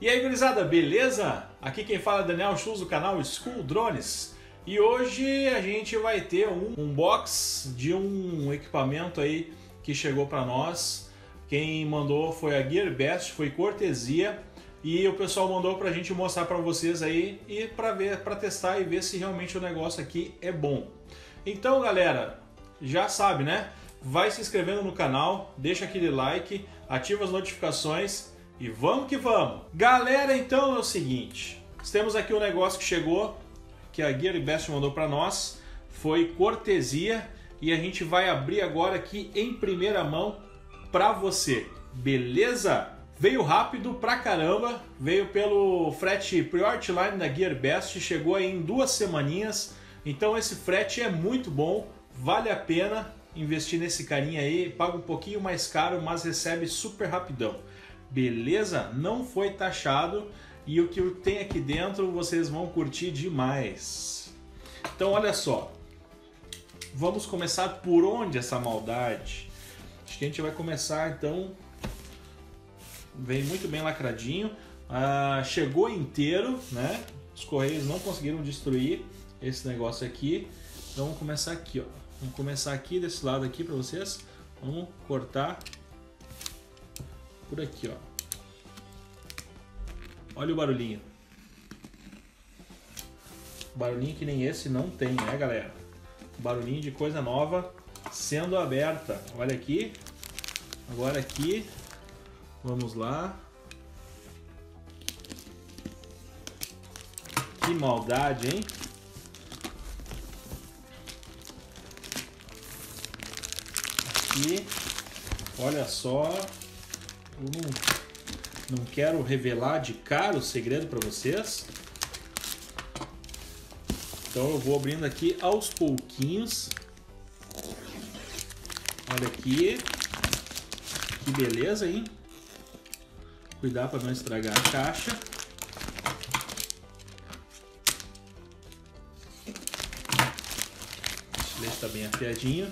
E aí, gurizada, beleza? Aqui quem fala é Daniel Schultz do canal Skull Drones. E hoje a gente vai ter um unboxing de um equipamento aí que chegou para nós. Quem mandou foi a Gearbest, foi cortesia, e o pessoal mandou pra gente mostrar para vocês aí e para ver, para testar e ver se realmente o negócio aqui é bom. Então, galera, já sabe, né? Vai se inscrevendo no canal, deixa aquele like, ativa as notificações. E vamos que vamos! Galera, então é o seguinte, temos aqui um negócio que chegou, que a Gearbest mandou para nós, foi cortesia, e a gente vai abrir agora aqui em primeira mão para você, beleza? Veio rápido pra caramba, veio pelo frete Priority Line da Gearbest, chegou aí em 2 semaninhas, então esse frete é muito bom, vale a pena investir nesse carinha aí, paga um pouquinho mais caro, mas recebe super rapidão. Beleza? Não foi taxado e o que tem aqui dentro vocês vão curtir demais. Então olha só, vamos começar por onde essa maldade? Acho que a gente vai começar então, vem muito bem lacradinho, chegou inteiro, né? Os correios não conseguiram destruir esse negócio aqui, então vamos começar aqui, ó. Vamos começar aqui desse lado aqui para vocês, vamos cortar. Por aqui, ó. Olha o barulhinho. Barulhinho que nem esse não tem, né, galera? Barulhinho de coisa nova sendo aberta. Olha aqui. Agora aqui. Vamos lá. Que maldade, hein? Aqui. Olha só. Não quero revelar de cara o segredo para vocês. Então eu vou abrindo aqui aos pouquinhos. Olha aqui. Que beleza, hein? Cuidar para não estragar a caixa. O estilete está bem afiadinho.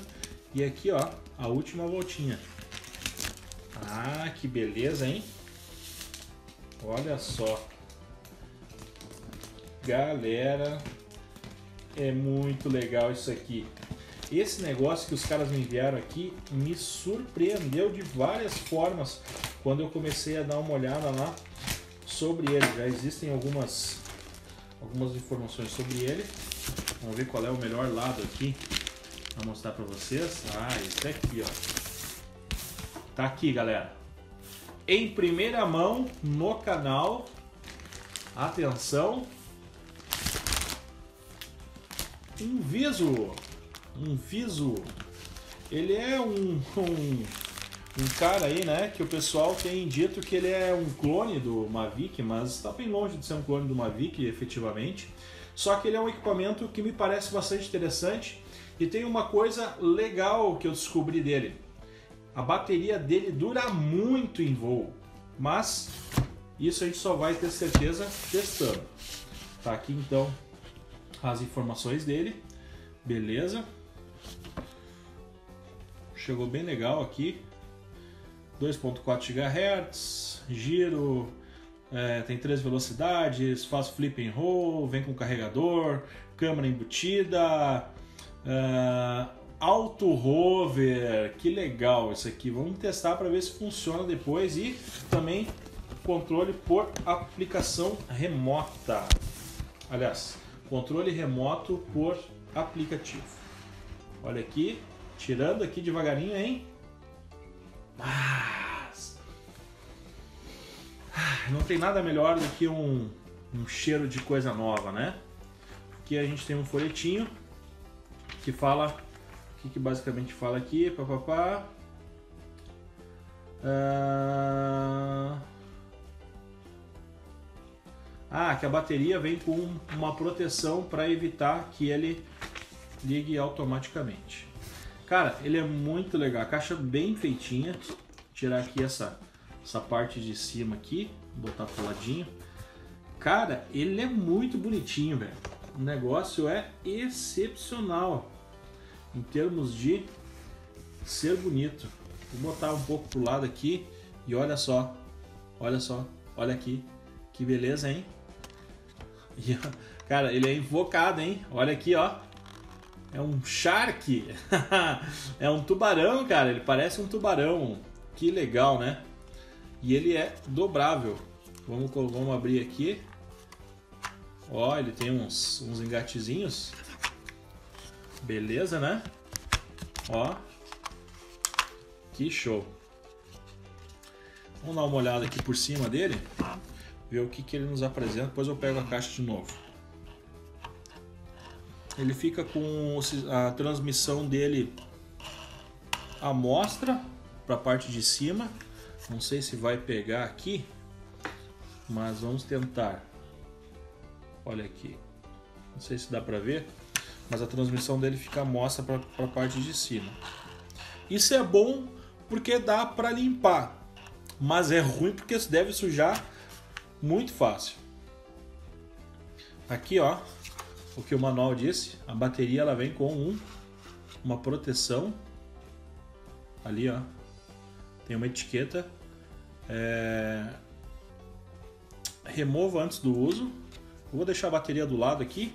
E aqui, ó, a última voltinha. Ah, que beleza, hein? Olha só. Galera, é muito legal isso aqui. Esse negócio que os caras me enviaram aqui me surpreendeu de várias formas quando eu comecei a dar uma olhada lá sobre ele. Já existem algumas informações sobre ele. Vamos ver qual é o melhor lado aqui. Vou mostrar pra vocês. Ah, esse aqui, ó. Tá aqui, galera, em primeira mão no canal, atenção, um Visuo, ele é um cara aí, né, que o pessoal tem dito que ele é um clone do Mavic, mas está bem longe de ser um clone do Mavic, efetivamente, só que ele é um equipamento que me parece bastante interessante e tem uma coisa legal que eu descobri dele. A bateria dele dura muito em voo, mas isso a gente só vai ter certeza testando. Tá aqui então as informações dele, beleza? Chegou bem legal aqui, 2.4 GHz, giro, tem 3 velocidades, faz flip and roll, vem com carregador, câmera embutida, Auto Rover, que legal isso aqui, vamos testar para ver se funciona depois, e também controle por aplicação remota, aliás, controle remoto por aplicativo. Olha aqui, tirando aqui devagarinho, hein? Mas não tem nada melhor do que um cheiro de coisa nova, né? Aqui a gente tem um folhetinho que fala... que basicamente fala aqui, papapá. Ah, que a bateria vem com uma proteção para evitar que ele ligue automaticamente. Cara, ele é muito legal, a caixa bem feitinha. Vou tirar aqui essa parte de cima aqui, botar pro ladinho. Cara, ele é muito bonitinho, velho. O negócio é excepcional em termos de ser bonito. Vou botar um pouco pro lado aqui e olha só, olha aqui, Que beleza, hein? E, cara, ele é invocado, hein? Olha aqui, ó. É um shark. É um tubarão, cara. Ele parece um tubarão. Que legal, né? E ele é dobrável. Vamos abrir aqui. Ó, ele tem uns engatezinhos. Beleza, né? Ó. Que show. Vamos dar uma olhada aqui por cima dele. Ver o que ele nos apresenta. Depois eu pego a caixa de novo. Ele fica com a transmissão dele à mostra para a parte de cima. Não sei se vai pegar aqui, mas vamos tentar. Olha aqui. Não sei se dá para ver, mas a transmissão dele fica à mostra para a parte de cima. Isso é bom porque dá para limpar, mas é ruim porque isso deve sujar muito fácil. Aqui, ó, o que o manual disse, a bateria ela vem com uma proteção. Ali, ó, tem uma etiqueta. Remova antes do uso. Eu vou deixar a bateria do lado aqui.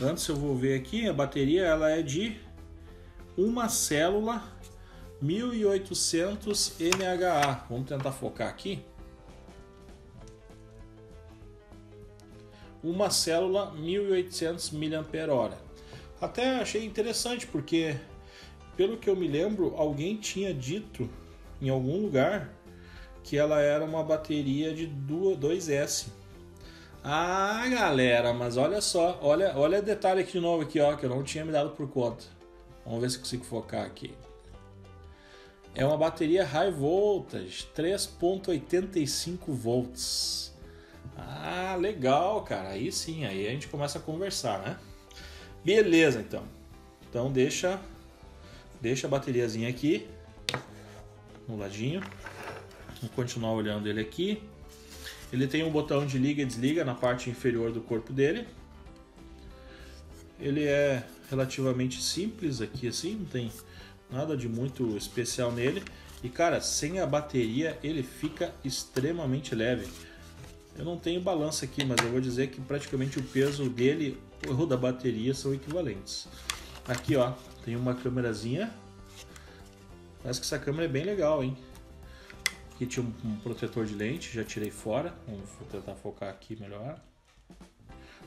Antes eu vou ver aqui, a bateria ela é de uma célula 1800 mAh. Vamos tentar focar aqui. Uma célula 1800 mAh. Até achei interessante porque, pelo que eu me lembro, alguém tinha dito em algum lugar que ela era uma bateria de 2S. Ah, galera, mas olha só, olha o detalhe aqui de novo aqui, ó, que eu não tinha me dado por conta. Vamos ver se consigo focar aqui. É uma bateria high voltage, 3.85 volts. Ah, legal, cara. Aí sim, aí a gente começa a conversar, né? Beleza, então. Então deixa a bateriazinha aqui no ladinho. Vamos continuar olhando ele aqui. Ele tem um botão de liga e desliga na parte inferior do corpo dele. Ele é relativamente simples aqui, assim, não tem nada de muito especial nele. E cara, sem a bateria ele fica extremamente leve. Eu não tenho balança aqui, mas eu vou dizer que praticamente o peso dele ou da bateria são equivalentes. Aqui, ó, tem uma câmerazinha. Parece que essa câmera é bem legal, hein? Aqui tinha um protetor de lente, já tirei fora. Vamos tentar focar aqui melhor.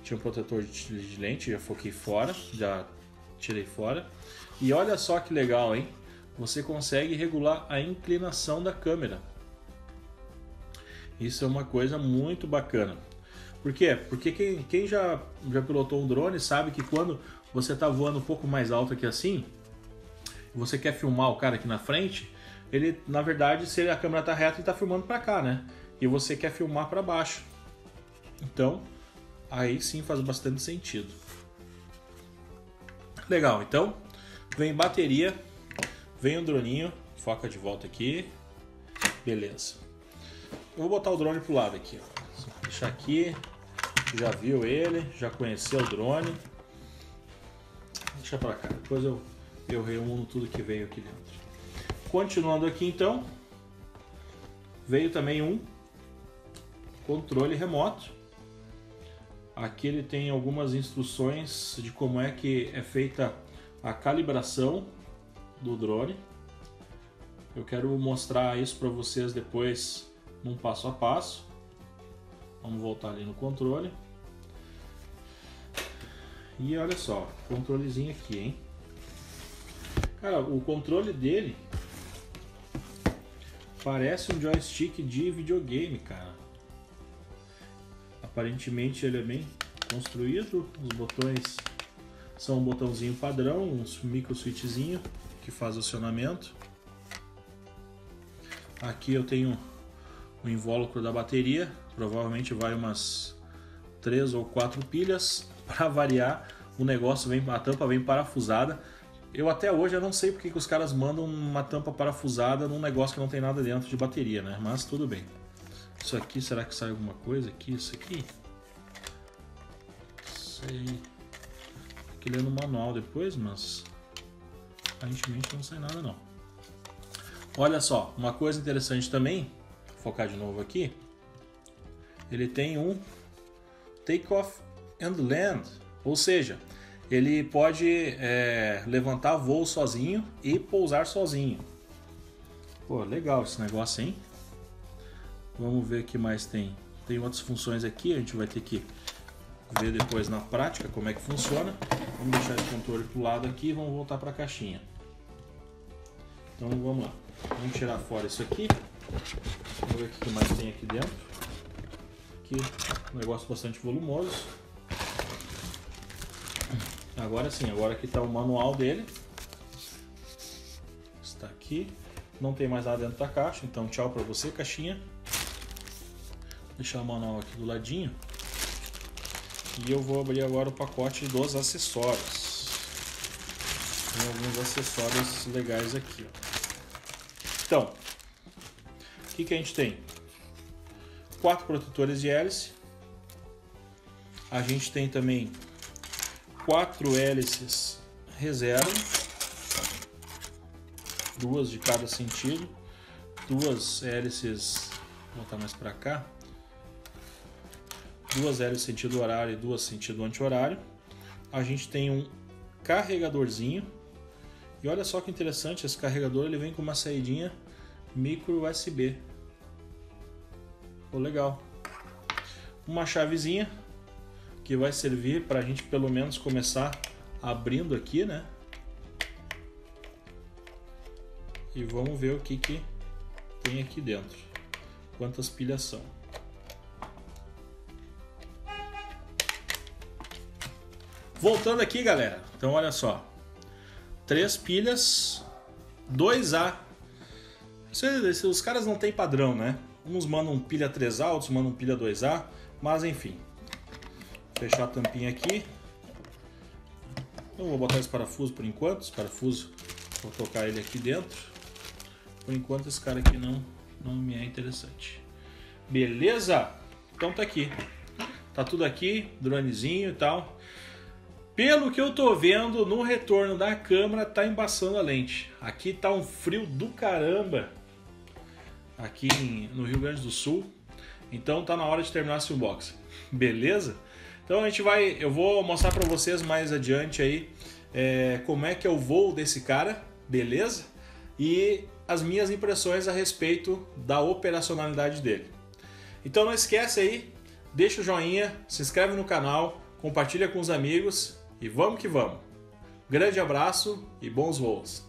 Tinha um protetor de lente, já foquei fora, já tirei fora. E olha só que legal, hein? Você consegue regular a inclinação da câmera. Isso é uma coisa muito bacana. Por quê? Porque quem já pilotou um drone sabe que quando você está voando um pouco mais alto aqui assim, você quer filmar o cara aqui na frente, ele, na verdade, se a câmera está reta, ele está filmando para cá, né? E você quer filmar para baixo. Então, aí sim faz bastante sentido. Legal, então, vem bateria, vem um droninho, foca de volta aqui, beleza. Eu vou botar o drone pro lado aqui, ó. Deixar aqui, já viu ele, já conheceu o drone. Deixa pra cá, depois eu reúno tudo que veio aqui dentro. Continuando aqui então, veio também um controle remoto. Aqui ele tem algumas instruções de como é que é feita a calibração do drone. Eu quero mostrar isso para vocês depois, um passo a passo. Vamos voltar ali no controle. E olha só, controlezinho aqui, hein? Cara, o controle dele parece um joystick de videogame, cara. Aparentemente ele é bem construído. Os botões são um botãozinho padrão, um micro switchzinho que faz acionamento. Aqui eu tenho o invólucro da bateria, provavelmente vai umas 3 ou 4 pilhas. Para variar, o negócio vem, a tampa vem parafusada. Eu até hoje eu não sei porque que os caras mandam uma tampa parafusada num negócio que não tem nada dentro de bateria, né? Mas tudo bem. Isso aqui, será que sai alguma coisa aqui? Isso aqui? Sei. Tem que ler no manual depois, mas aparentemente não sai nada não. Olha só, uma coisa interessante também. Focar de novo aqui. ele tem um take off and land, ou seja, ele pode levantar voo sozinho e pousar sozinho. Pô, legal esse negócio, hein? Vamos ver o que mais tem. Tem outras funções aqui, a gente vai ter que ver depois na prática como é que funciona. Vamos deixar esse controle pro lado aqui e vamos voltar para a caixinha. Então vamos lá. Vamos tirar fora isso aqui. Vamos ver o que mais tem aqui dentro. Aqui, um negócio bastante volumoso. Agora sim, agora aqui está o manual dele. Está aqui. Não tem mais nada dentro da caixa, então tchau para você, caixinha. Deixar o manual aqui do ladinho. E eu vou abrir agora o pacote dos acessórios. Tem alguns acessórios legais aqui, ó. Então, o que a gente tem? 4 protetores de hélice. A gente tem também 4 hélices reserva, 2 de cada sentido, 2 hélices, vou botar mais para cá, 2 hélices sentido horário e 2 sentido anti-horário. A gente tem um carregadorzinho e olha só que interessante, esse carregador ele vem com uma saidinha micro USB. Pô, legal. Uma chavezinha que vai servir para a gente pelo menos começar abrindo aqui, né? E vamos ver o que que tem aqui dentro, quantas pilhas são. Voltando aqui, galera, então olha só, 3 pilhas 2A. Os caras não tem padrão, né? Uns mandam pilha 3A, outros mandam pilha 2A, mas enfim. Fechar a tampinha aqui. Eu vou botar esse parafuso por enquanto. Esse parafuso, vou tocar ele aqui dentro. Por enquanto esse cara aqui não me é interessante. Beleza? Então tá aqui. Tá tudo aqui, dronezinho e tal. Pelo que eu tô vendo, no retorno da câmera tá embaçando a lente. Aqui tá um frio do caramba. Aqui no Rio Grande do Sul. Então tá na hora de terminar esse unboxing. Beleza? Então a gente vai, eu vou mostrar para vocês mais adiante aí como é que é o voo desse cara, beleza? E as minhas impressões a respeito da operacionalidade dele. Então não esquece aí, deixa o joinha, se inscreve no canal, compartilha com os amigos e vamos que vamos. Grande abraço e bons voos!